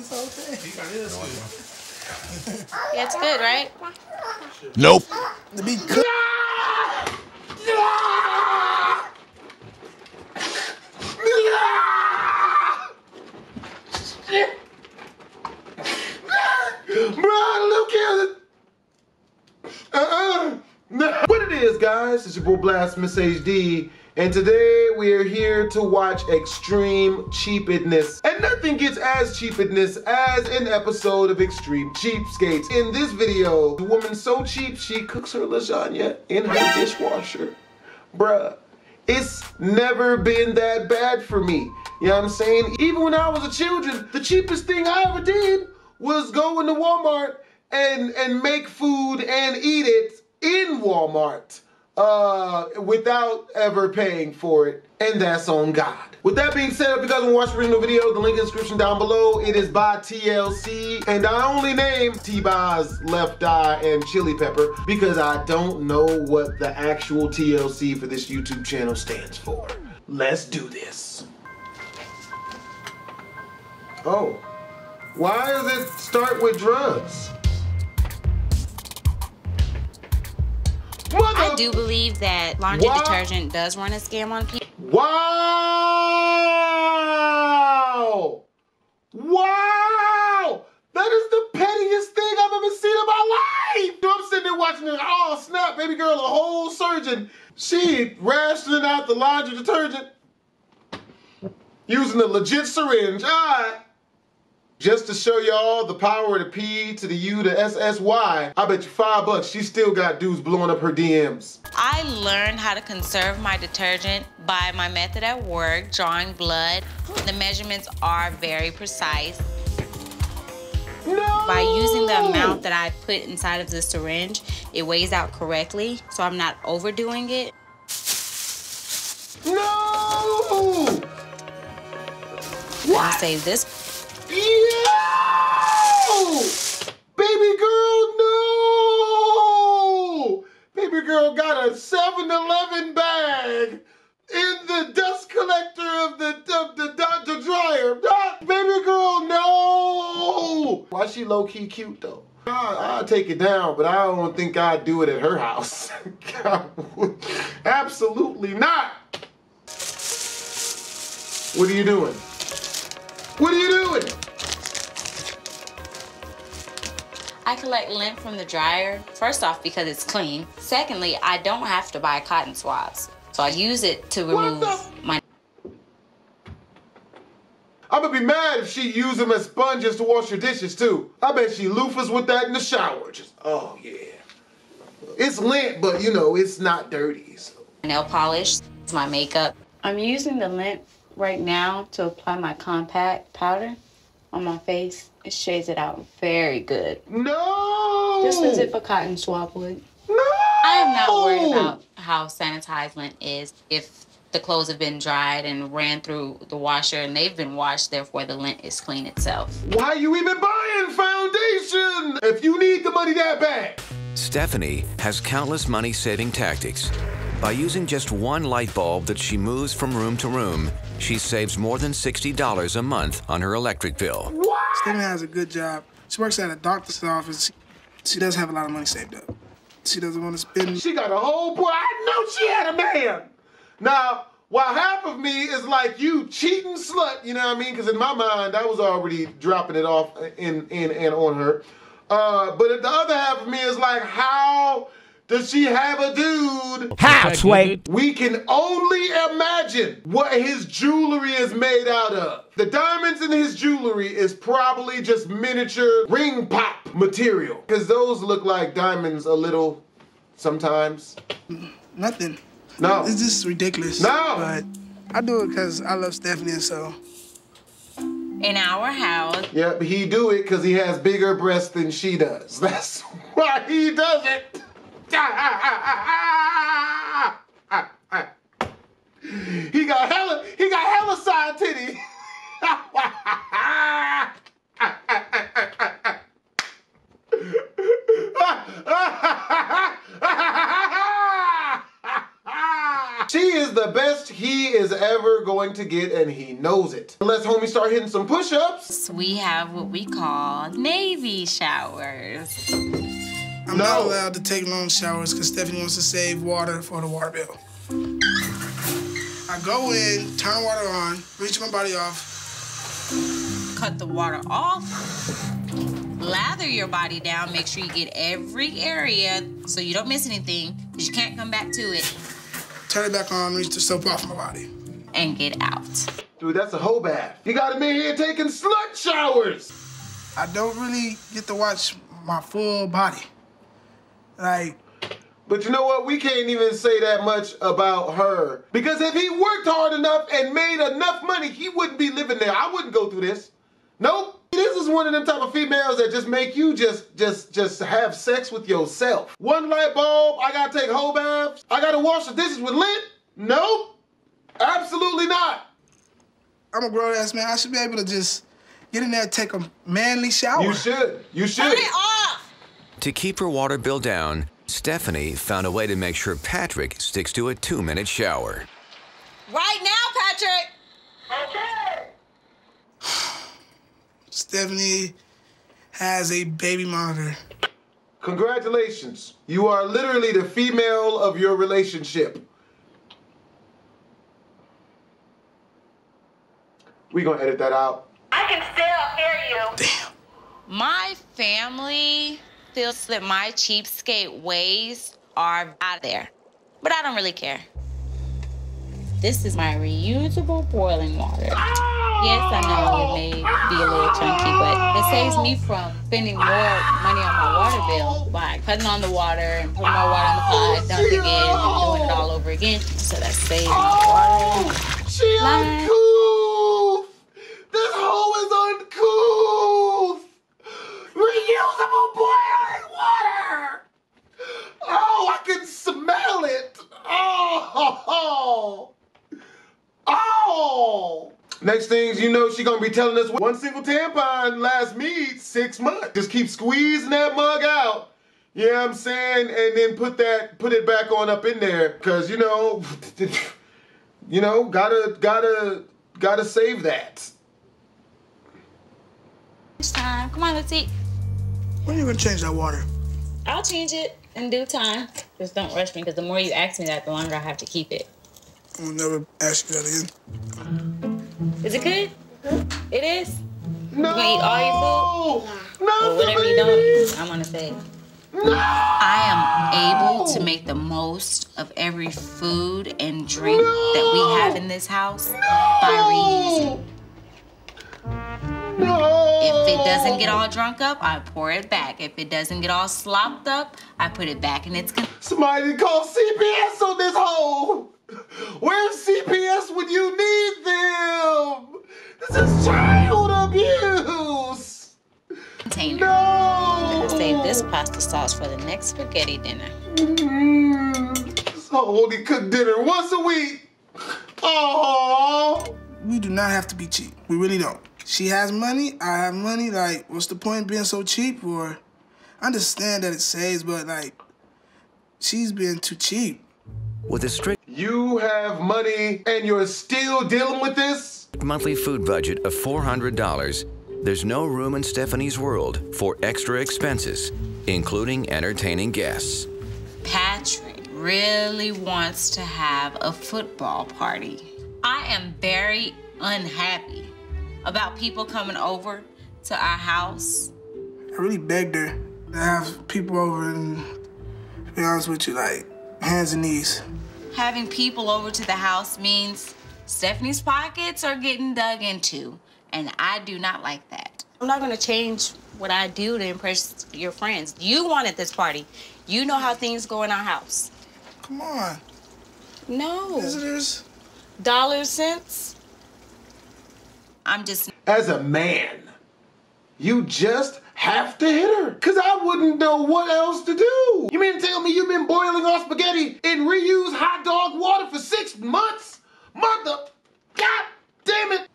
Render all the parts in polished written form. Yeah, it's good, right? Nope. What it is, guys, it's your boy Blast Miss HD, and today we are here to watch Extreme Cheapness. And nothing gets as cheapness as an episode of Extreme Cheapskates. In this video, the woman's so cheap she cooks her lasagna in her dishwasher. Bruh, it's never been that bad for me. You know what I'm saying? Even when I was a child, the cheapest thing I ever did was go into Walmart and make food and eat it in Walmart. Without ever paying for it, and that's on God. With that being said, if you guys want to watch the original video, the link in the description down below. It is by TLC, and I only name T-Boz, Left Eye, and Chili Pepper because I don't know what the actual TLC for this YouTube channel stands for. Let's do this. Oh, why does it start with drugs? I do believe that laundry detergent does run a scam on people. Wow! Wow! That is the pettiest thing I've ever seen in my life! Dude, I'm sitting there watching this, oh snap, baby girl, a whole surgeon. She rationing out the laundry detergent using a legit syringe, all right. Just to show y'all the power of the P to the U to SSY, I bet you $5 she still got dudes blowing up her DMs. I learned how to conserve my detergent by my method at work, drawing blood. The measurements are very precise. No! By using the amount that I put inside of the syringe, it weighs out correctly, so I'm not overdoing it. No! I'll save this. Yo! Baby girl, no! Baby girl got a 7-Eleven bag in the dust collector of the dryer. Ah, baby girl, no! Why she low-key cute, though? I'll take it down, but I don't think I'd do it at her house. Absolutely not! What are you doing? What are you doing? I collect lint from the dryer, first off because it's clean. Secondly, I don't have to buy cotton swabs. So I use it to remove my... I'm gonna be mad if she used them as sponges to wash your dishes too. I bet she loofahs with that in the shower. Just, oh yeah. It's lint, but you know, it's not dirty, so. Nail polish, it's my makeup. I'm using the lint right now to apply my compact powder on my face. It shades it out very good. No! Just as if a cotton swab would. No! I am not worried about how sanitized lint is. If the clothes have been dried and ran through the washer and they've been washed, therefore the lint is clean itself. Why are you even buying foundation if you need the money that bad? Stephanie has countless money-saving tactics. By using just one light bulb that she moves from room to room, she saves more than $60 a month on her electric bill. What? Stephanie has a good job. She works at a doctor's office. She does have a lot of money saved up. She doesn't want to spend. She got a whole boy. I know she had a man. Now, while half of me is like, you cheating slut, you know what I mean? Because in my mind, I was already dropping it off in and on her. But the other half of me is like, how does she have a dude? Halfway. We can only imagine what his jewelry is made out of. The diamonds in his jewelry is probably just miniature ring pop material. Because those look like diamonds a little sometimes. Nothing. No. It's just ridiculous. No. But I do it because I love Stephanie, so. In our house. Yep, he do it because he has bigger breasts than she does. That's why he does it. He got hella side titty. She is the best he is ever going to get, and he knows it. Let's homie start hitting some push-ups. We have what we call Navy showers. I'm not allowed to take long showers because Stephanie wants to save water for the water bill. I go in, turn water on, reach my body off. Cut the water off. Lather your body down, make sure you get every area so you don't miss anything, because you can't come back to it. Turn it back on, reach the soap off my body. And get out. Dude, that's a whole bath. You got him in here taking slut showers. I don't really get to watch my full body. Like... But you know what? We can't even say that much about her. Because if he worked hard enough and made enough money, he wouldn't be living there. I wouldn't go through this. Nope. This is one of them type of females that just make you just have sex with yourself. One light bulb, I gotta take whole baths, I gotta wash the dishes with lint? Nope, absolutely not. I'm a grown-ass man, I should be able to just get in there and take a manly shower. You should. Turn it off! To keep her water bill down, Stephanie found a way to make sure Patrick sticks to a 2-minute shower. Right now, Patrick! Okay! Stephanie has a baby monitor. Congratulations. You are literally the female of your relationship. We gonna edit that out. I can still hear you. Damn. My family feels that my cheapskate ways are out there, but I don't really care. This is my reusable boiling water. Ah! Yes, I know it may be a little chunky, but it saves me from spending more money on my water bill by putting on the water and putting more water on the pot, dumping it, and doing it all over again. So that saves water. She uncouth! This hoe is uncouth! Reusable boiling water! Oh, I can smell it! Oh! Oh! Next things you know, she gonna be telling us one single tampon lasts me 6 months. Just keep squeezing that mug out. You know what I'm saying? And then put it back on up in there. Cause you know, gotta save that. It's time. Come on, let's eat. When are you gonna change that water? I'll change it in due time. Just don't rush me, because the more you ask me that, the longer I have to keep it. I'll never ask you that again. Is it good? Mm-hmm. It is? No! You gonna eat all your food? No! Well, whatever you don't, I'm gonna say. No! I am able to make the most of every food and drink that we have in this house by reusing. No! If it doesn't get all drunk up, I pour it back. If it doesn't get all slopped up, I put it back in its container. Somebody call CPS on this hole! Where's CPS when you need them? This is child abuse! Container. No! I'm gonna save this pasta sauce for the next spaghetti dinner. So only cook dinner once a week! Aww! We do not have to be cheap. We really don't. She has money, I have money. Like, what's the point of being so cheap? Or, I understand that it saves, but like, she's being too cheap. With a strict... You have money and you're still dealing with this? Monthly food budget of $400. There's no room in Stephanie's world for extra expenses, including entertaining guests. Patrick really wants to have a football party. I am very unhappy about people coming over to our house. I really begged her to have people over, and to be honest with you, like, hands and knees. Having people over to the house means Stephanie's pockets are getting dug into, and I do not like that. I'm not gonna change what I do to impress your friends. You wanted this party. You know how things go in our house. Come on. No. Visitors. Dollar cents. I'm just... As a man, you just have to hit her, because I wouldn't know what else to do. You mean to tell me you've been boiling our spaghetti in reused hot dog water for 6 months? Mother, God damn it.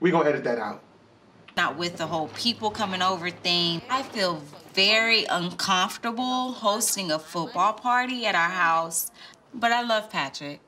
We're going to edit that out. Not with the whole people coming over thing. I feel very uncomfortable hosting a football party at our house, but I love Patrick.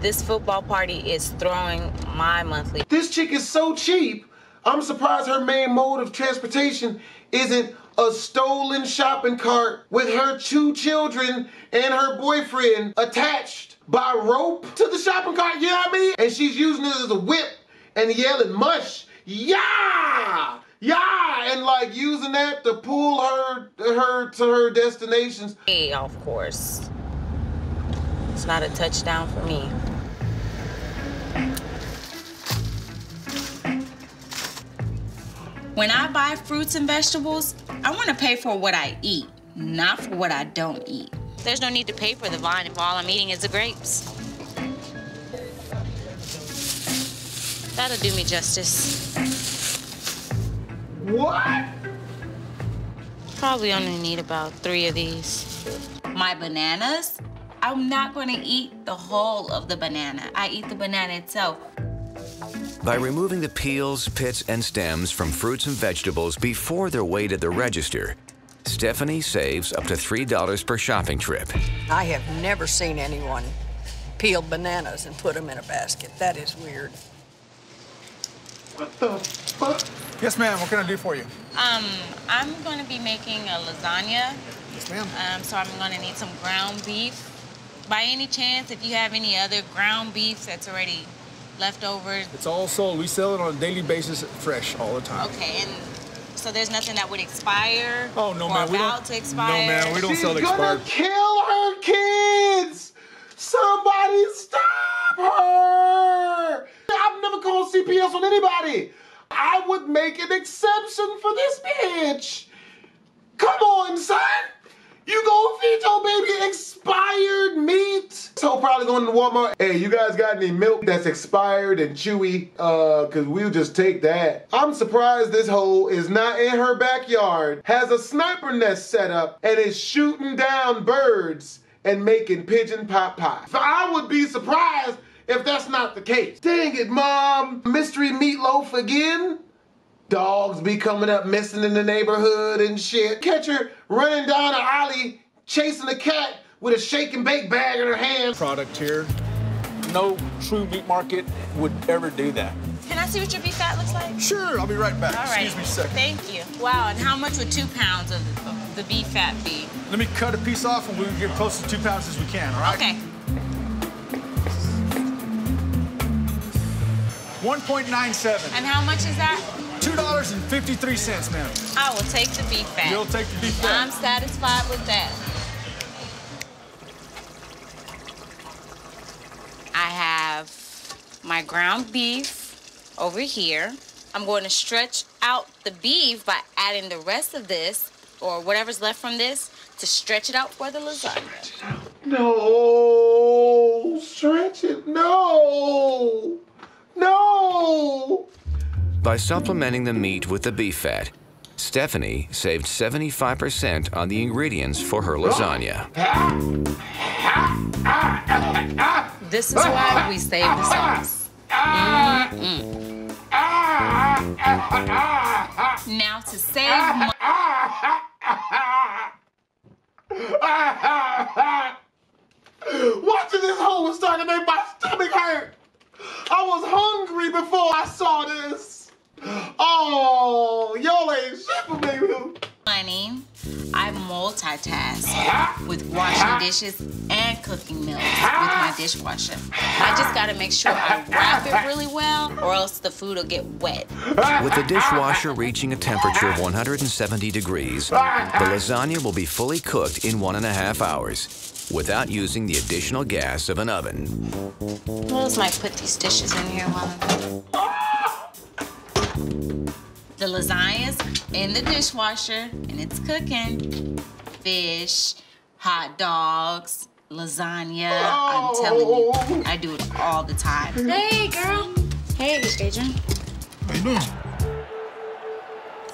This football party is throwing my monthly. This chick is so cheap. I'm surprised her main mode of transportation isn't a stolen shopping cart with her 2 children and her boyfriend attached by rope to the shopping cart, you know what I mean? And she's using it as a whip and yelling mush, yeah, yeah, and like using that to pull her to her destinations. Hey, of course. It's not a touchdown for me. When I buy fruits and vegetables, I want to pay for what I eat, not for what I don't eat. There's no need to pay for the vine if all I'm eating is the grapes. That'll do me justice. What? Probably only need about 3 of these. My bananas? I'm not going to eat the whole of the banana. I eat the banana itself. By removing the peels, pits, and stems from fruits and vegetables before they're weighed at the register, Stephanie saves up to $3 per shopping trip. I have never seen anyone peel bananas and put them in a basket. That is weird. What the fuck? Yes, ma'am. What can I do for you? I'm going to be making a lasagna. Yes, ma'am. So I'm going to need some ground beef. By any chance, if you have any other ground beef that's already leftovers? It's all sold. We sell it on a daily basis, fresh all the time. Okay, and so there's nothing that would expire? Oh, no, ma'am. About to expire? No, ma'am, we don't sell expired. She's gonna kill her kids! Somebody stop her! I've never called CPS on anybody. I would make an exception for this bitch. Come on, son. You gonna feed your baby expired meat? So probably going to Walmart. Hey, you guys got any milk that's expired and chewy? Cause we'll just take that. I'm surprised this hoe is not in her backyard, has a sniper nest set up, and is shooting down birds and making pigeon pot pie. So I would be surprised if that's not the case. Dang it, Mom. Mystery meatloaf again? Dogs be coming up missing in the neighborhood and shit. Catch her running down an alley, chasing a cat with a shake and bake bag in her hand. Product here. No true meat market would ever do that. Can I see what your beef fat looks like? Sure, I'll be right back. All right. Excuse me a second. Thank you. Wow, and how much would 2 pounds of the beef fat be? Let me cut a piece off and we'll get close to 2 pounds as we can, all right? Okay. 1.97. And how much is that? $2.53, ma'am. I will take the beef fat. You'll take the beef fat. I'm satisfied with that. I have my ground beef over here. I'm going to stretch out the beef by adding the rest of this, or whatever's left from this, to stretch it out for the lasagna. Stretch it out. No, stretch it, no, no. By supplementing the meat with the beef fat, Stephanie saved 75% on the ingredients for her lasagna. This is why we save the sauce. Now to save watching this hoe was starting to make my stomach hurt. I was hungry before I saw this. Oh, y'all ain't shit for me. Honey, I multitask with washing dishes and cooking meals with my dishwasher. I just gotta make sure I wrap it really well, or else the food will get wet. With the dishwasher reaching a temperature of 170 degrees, the lasagna will be fully cooked in 1.5 hours without using the additional gas of an oven. What else might put these dishes in here while I'm... The lasagna's in the dishwasher, and it's cooking. Fish, hot dogs, lasagna. Oh. I'm telling you, I do it all the time. Hey, girl. Hey, Adrian. How you doing?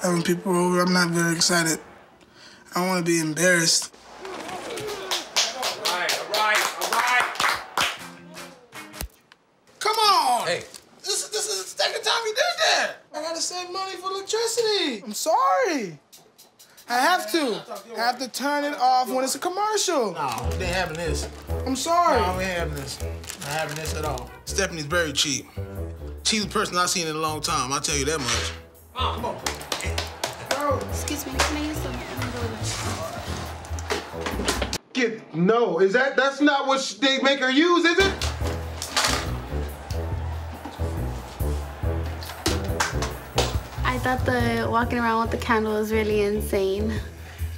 Having people over, I'm not very excited. I don't want to be embarrassed. All right, all right, all right. Come on. Hey. This is the second time you did that. I gotta save money for electricity. I'm sorry. I have to turn it off when it's a commercial. No, we ain't having this. I'm sorry. No, we ain't having this. Not having this at all. Stephanie's very cheap. Cheapest person I've seen in a long time, I'll tell you that much. Oh, come on. Excuse me, can I use the envelope? Get, no, is that, that's not what they make her use, is it? I thought the walking around with the candle was really insane.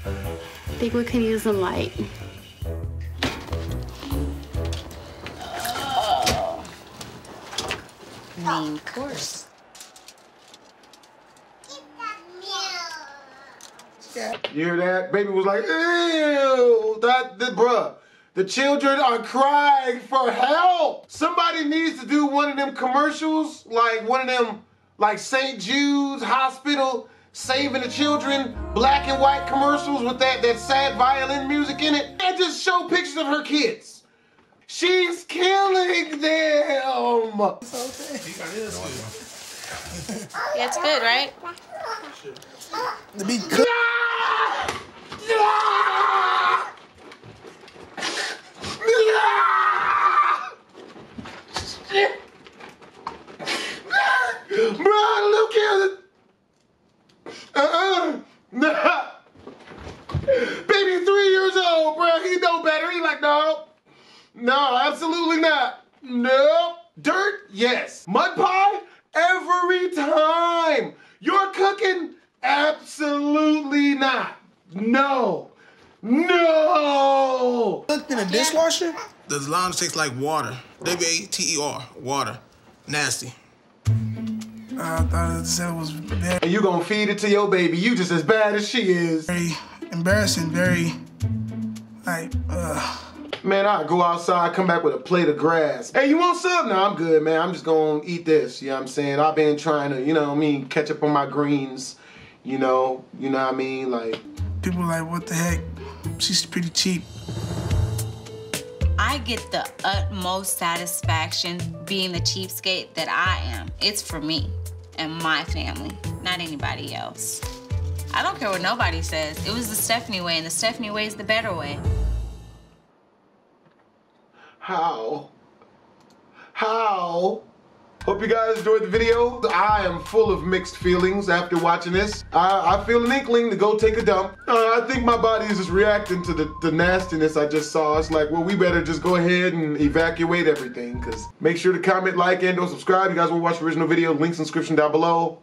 I think we can use some light. Main course. You hear that? Baby was like, ew, bruh. The children are crying for help. Somebody needs to do one of them commercials, like one of them, like St. Jude's Hospital, saving the children, black and white commercials with that sad violin music in it. And just show pictures of her kids. She's killing them. Yeah, it's good, right? Baby 3 years old, bro. He know better. He like, no. No, absolutely not. Nope. Dirt, yes. Mud pie, every time. You're cooking, absolutely not. No. No. Cooked in a dishwasher? The lounge tastes like water. W-A-T-E-R, water. Nasty. I thought it said it was bad. And you gonna feed it to your baby. You just as bad as she is. Very embarrassing, very, like, ugh. Man, I go outside, come back with a plate of grass. Hey, you want some? No, I'm good, man. I'm just gonna eat this, you know what I'm saying? I've been trying to, you know what I mean, catch up on my greens, you know what I mean? Like, people are like, what the heck? She's pretty cheap. I get the utmost satisfaction being the cheapskate that I am. It's for me and my family, not anybody else. I don't care what nobody says. It was the Stephanie way, and the Stephanie way is the better way. How? Hope you guys enjoyed the video. I am full of mixed feelings after watching this. I feel an inkling to go take a dump. I think my body is just reacting to the nastiness I just saw. It's like, well, we better just go ahead and evacuate everything, because make sure to comment, like, and/or subscribe. You guys want to watch the original video, links in the description down below.